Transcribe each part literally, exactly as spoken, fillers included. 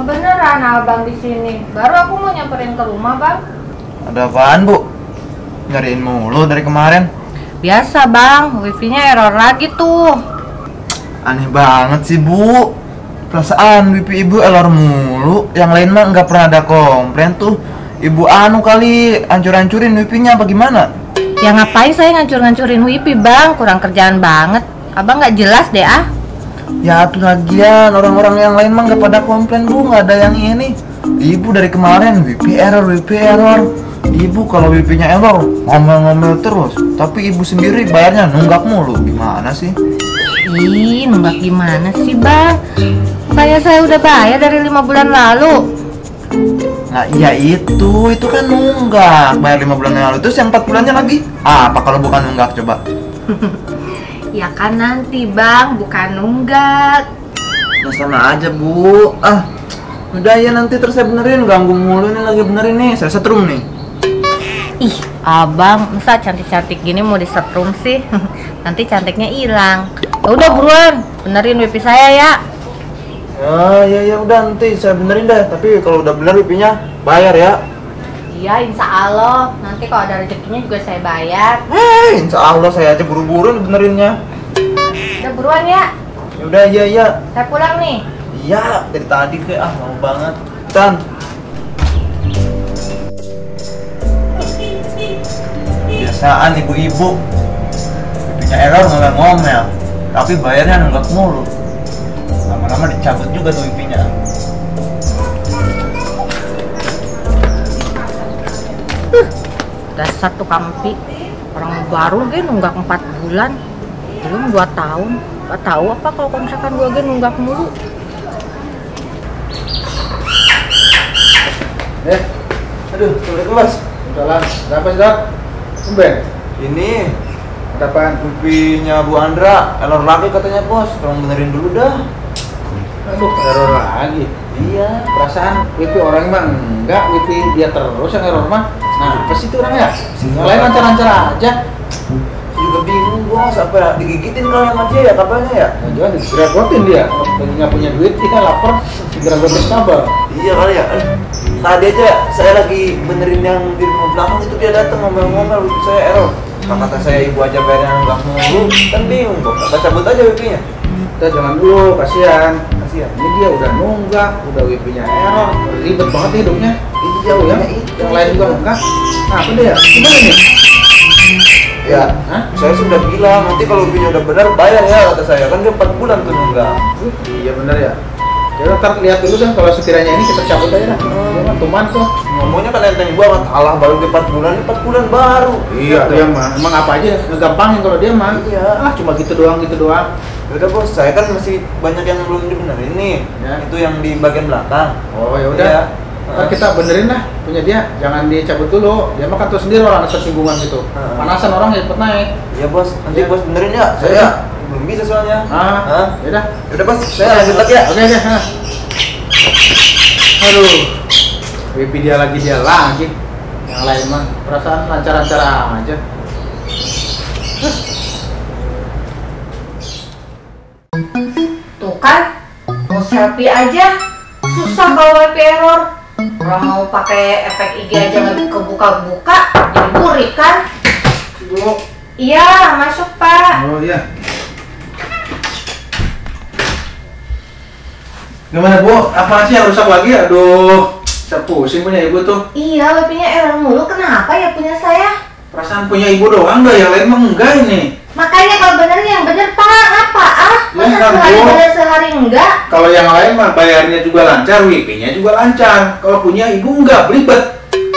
Kebeneran abang di sini. Baru aku mau nyamperin ke rumah, bang. Ada apaan, Bu? Nyariin mulu dari kemarin. Biasa, bang. Wifi-nya error lagi tuh. Aneh banget sih, Bu. Perasaan wifi ibu error mulu. Yang lain mah nggak pernah ada komplain tuh. Ibu anu kali hancur-hancurin wifi-nya apa gimana? Ya ngapain saya ngancur-ngancurin wifi, bang? Kurang kerjaan banget. Abang nggak jelas deh, ah. Ya tuh lagian orang-orang yang lain mah nggak pada komplain, Bu. Nggak ada yang ini. Ibu dari kemarin wifi error, wifi error. Ibu kalau wifi-nya error ngomel-ngomel terus. Tapi ibu sendiri bayarnya nunggak mulu. Gimana sih? Ih, nunggak gimana sih, bang? Kayak saya udah bayar dari lima bulan lalu. Nah iya itu, itu kan nunggak. Bayar lima bulan yang lalu, terus yang empat bulannya lagi ah, apa kalau bukan nunggak coba? Ya kan nanti bang, bukan nunggak. Nah sama aja bu. Ah, udah ya nanti terus saya benerin. Ganggu mulu ini lagi benerin nih, saya setrum nih. Ih abang, masa cantik-cantik gini mau disetrum sih? Nanti cantiknya hilang. Udah buruan, benerin wifi saya ya. Ya, ya, ya udah nanti saya benerin deh. Tapi kalau udah bener wifi-nya bayar ya. Iya, insya Allah. Nanti kalau ada rezekinya juga saya bayar. Hei, insya Allah saya aja buru-buru benerinnya. Udah buruan ya. Ya udah, ya, ya. Saya pulang nih. Iya, dari tadi kayak ah mau banget. Dan biasaan ibu-ibu wifi-nya error ngomel-ngomel, tapi bayarnya nunggak mulu. Lama-lama dicabut juga tuh wifi-nya. Uh, dasar tukang wifi. Orang baru gue nunggak empat bulan. Belum dua tahun. Gak tahu apa kalau misalkan gue gue nunggak mulu. Eh, aduh, Assalamualaikum mas. Waalaikumsalam. Kenapa sih dok? Tumben. Ini ada apaan? Wifi-nya Bu Andra error lagi katanya bos. Tolong benerin dulu dah. Aduh, error lagi. Iya, perasaan wifi orang mah enggak, wifi dia terus yang error mah. Nah, apa sih itu orangnya? Yang lain lancar-lancar aja. Juga bingung bos, apa digigitin kalau yang aja ya kabarnya ya? Nah, jangan digeregotin dia. Kalau nggak punya duit, kita lapor digeregotin kabar. Iya kali ya. Tadi aja saya lagi benerin yang di rumah belakang itu dia datang ngomel-ngomel wifi saya error. Kata saya ibu aja bayar yang nggak mulu, kan bingung bos. Kita cabut aja wifinya. Kita jangan dulu, kasihan. Ya, ini dia udah nunggak, udah wifi-nya error, ribet banget hidupnya. Ini jauh ya, yang lain juga nunggak. Nah, apa dia? Gimana nih? Ya, hah? Saya sudah bilang nanti kalau wifi-nya udah benar bayar ya kata saya. Kan dia empat bulan tuh nunggak. Iya benar ya. Jadi ntar lihat dulu deh kalau sekiranya ini kita cabut aja lah. Jangan tuman tuh. Ngomongnya kan enteng banget, alah baru empat bulan, empat bulan baru. Iya, dia mah emang apa aja ngegampangin kalau dia mah. Iya. Ah, cuma gitu doang, gitu doang. Udah bos, saya kan masih banyak yang belum dibenerin nih ya. Itu yang di bagian belakang. Oh yaudah ya. Ntar kita benerin lah punya dia. Jangan dicabut dulu. Dia makan tuh sendiri orang tersinggungan gitu. uh. Panasan orang cepet naik. Iya bos, nanti ya. Bos benerin ya. Saya ya. Belum bisa soalnya. ah. Ah. Yaudah Yaudah bos, saya lanjut lagi ya. Oke okay, ya. Aduh, wifi dia lagi dia lagi. Yang lain mah perasaan lancar-lancar aja. Kan mau selfie aja susah bawa wifi error. Orang mau pakai efek I G aja nggak kebuka-buka, jadi burik kan? Bu. Iya, masuk pak. Oh iya. Gimana bu? Apa sih yang rusak lagi? Aduh, saya pusing punya ibu tuh. Iya, wifi-nya error mulu. Kenapa ya punya saya? Perasaan punya ibu doang deh, yang lain mah enggak ini. Makanya kalau bener yang bener pak, apa ah? Masa ya, sehari bu. Bener sehari enggak? Kalau yang lain mah bayarnya juga lancar, wifi-nya juga lancar. Kalau punya ibu enggak, belibet.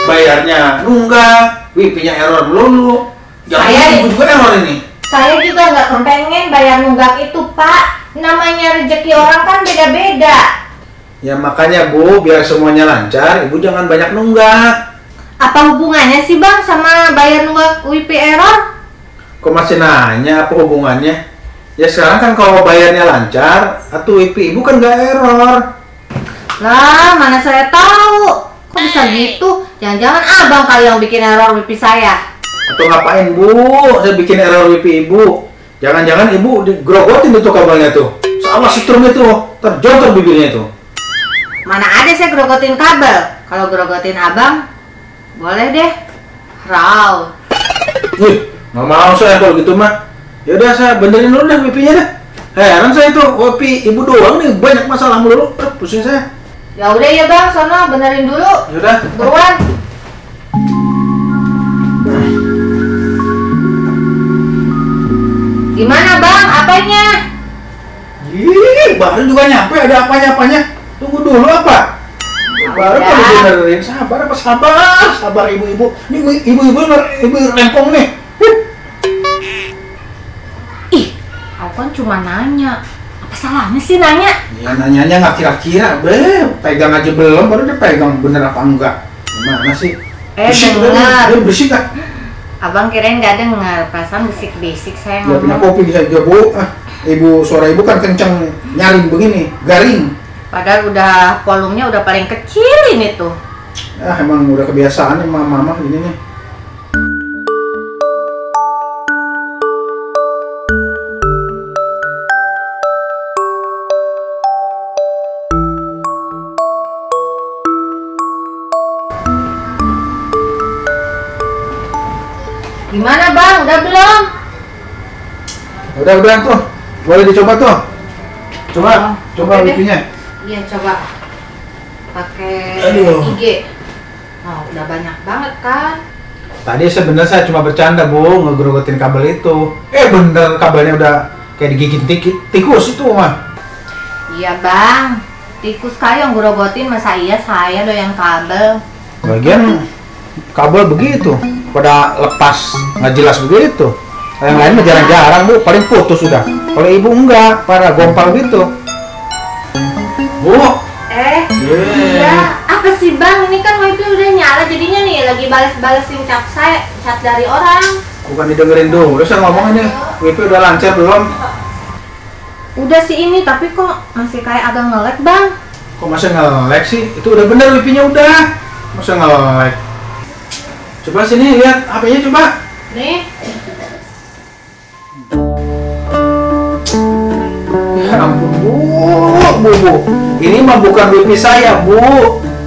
Bayarnya nunggak, wifi-nya error melulu. Jangan ibu juga error ini. Saya juga nggak kepengen bayar nunggak itu pak. Namanya rezeki orang kan beda-beda. Ya makanya bu, biar semuanya lancar, ibu jangan banyak nunggak. Apa hubungannya sih bang sama bayar nunggak wifi error? Kok masih nanya apa hubungannya? Ya sekarang kan kalau bayarnya lancar, atau wifi ibu kan nggak error. Lah mana saya tahu? Kok bisa gitu? Jangan-jangan abang kali yang bikin error wifi saya? Atau ngapain bu? Saya bikin error wifi ibu. Jangan-jangan ibu digrogotin itu kabelnya tuh. Sama setrum itu, terjontor bibirnya itu. Mana ada saya grogotin kabel. Kalau grogotin abang, boleh deh. Raw. Wih, nggak mau saya kalau gitu mah. Yaudah saya benerin dulu deh wifi-nya deh. Heran saya tuh, wifi ibu doang nih banyak masalah mulu. Eh, pusing saya. Ya udah ya bang, sono benerin dulu. Yaudah. Buruan. Gimana bang, apanya? Ih, baru juga nyampe ada apanya-apanya. Tunggu dulu apa? Baru mau dibenerin, sabar apa sabar? Sabar ibu-ibu. Ini ibu-ibu ibu rempong nih. Ih, aku kan cuma nanya. Apa salahnya sih nanya? Ya nanyanya nggak kira-kira, beb. Pegang aja belum, baru dia pegang bener apa enggak? Gimana sih? Eh, bener. Dia bersih kan? Abang kirain nggak dengar, perasaan bisik-bisik saya ngomong. Ya punya kopi bisa juga bu. Ah, ibu suara ibu kan kenceng, nyaring begini, garing. Padahal udah volumenya udah paling kecil ini tuh. Ah emang udah kebiasaan emang mama ini nih. Gimana bang? Udah belum? Udah udah tuh, boleh dicoba tuh. Coba, oh, coba wifi-nya. Iya coba pakai I G. Oh, udah banyak banget kan? Tadi sebenarnya saya cuma bercanda bu, ngegrogotin kabel itu. Eh bener kabelnya udah kayak digigit tikus itu mah. Iya bang, tikus kayak ngegrogotin masa iya saya doyan kabel. Bagian kabel begitu, pada lepas nggak jelas begitu. Yang lain mah jarang-jarang bu, paling putus sudah. Kalau ibu enggak, para gompal gitu. Bu. Eh, yeah. Ya, apa sih bang? Ini kan wifi udah nyala jadinya nih lagi balas-balesin chat saya, chat dari orang. Bukan didengerin dulu, udah saya ngomonginnya. Wifi udah lancar belum? Udah sih ini, tapi kok masih kayak agak nge-lag bang? Kok masih nge-lag sih? Itu udah bener wifi-nya udah. Masih nge-lag. Coba sini lihat H P-nya coba. Nih. Ya ampun bu, bu, bu. Ini mah bukan wifi saya bu,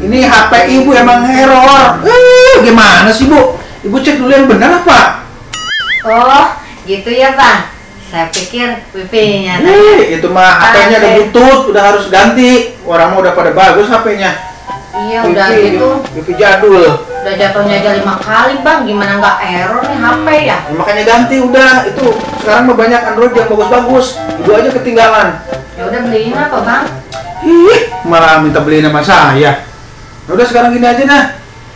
ini H P ibu emang error. Eh, gimana sih bu? Ibu cek dulu yang benar apa? Oh, gitu ya bang. Saya pikir wifi-nya. Eh, itu mah H P-nya udah butut, udah harus ganti. Orang mah udah pada bagus H P-nya. Iya wifi, udah gitu. Wifi jadul. Udah jatuhnya aja lima kali bang, gimana nggak error nih H P ya? Nah, makanya ganti udah. Itu sekarang mah banyak Android yang bagus-bagus. Ibu aja ketinggalan. Ya udah beliin apa bang? Ih, malah minta beliin sama saya. Nah, udah sekarang gini aja nah.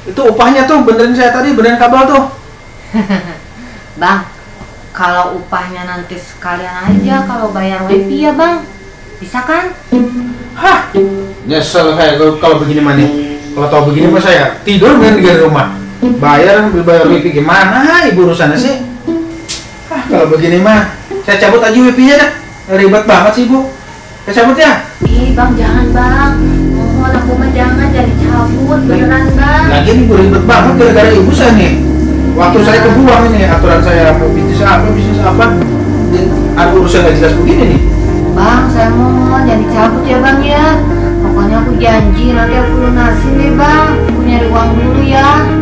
Itu upahnya tuh benerin saya tadi, benerin kabel tuh. Bang, kalau upahnya nanti sekalian aja kalau bayar wifi ya bang. Bisa kan? Hah, nyesel saya kalau begini mah nih. Kalau tau begini mah saya tidur mending di rumah. Bayar, bayar wifi gimana ibu urusannya sih? Hah, kalau begini mah saya cabut aja wifi-nya dah. Ribet banget sih ibu. Saya cabut ya? Ih bang, jangan bang. Mohon aku mah jangan, jadi cabut beneran bang. Lagian ibu ribet banget gara-gara ibu saya nih. Waktu ya. Saya kebuang ini aturan saya mau bisnis apa, bisnis apa. Aku urusan gak jelas begini nih. Bang, saya mohon jadi cabut ya bang ya. Pokoknya aku janji nanti aku lunasin deh bang. Aku nyari uang dulu ya.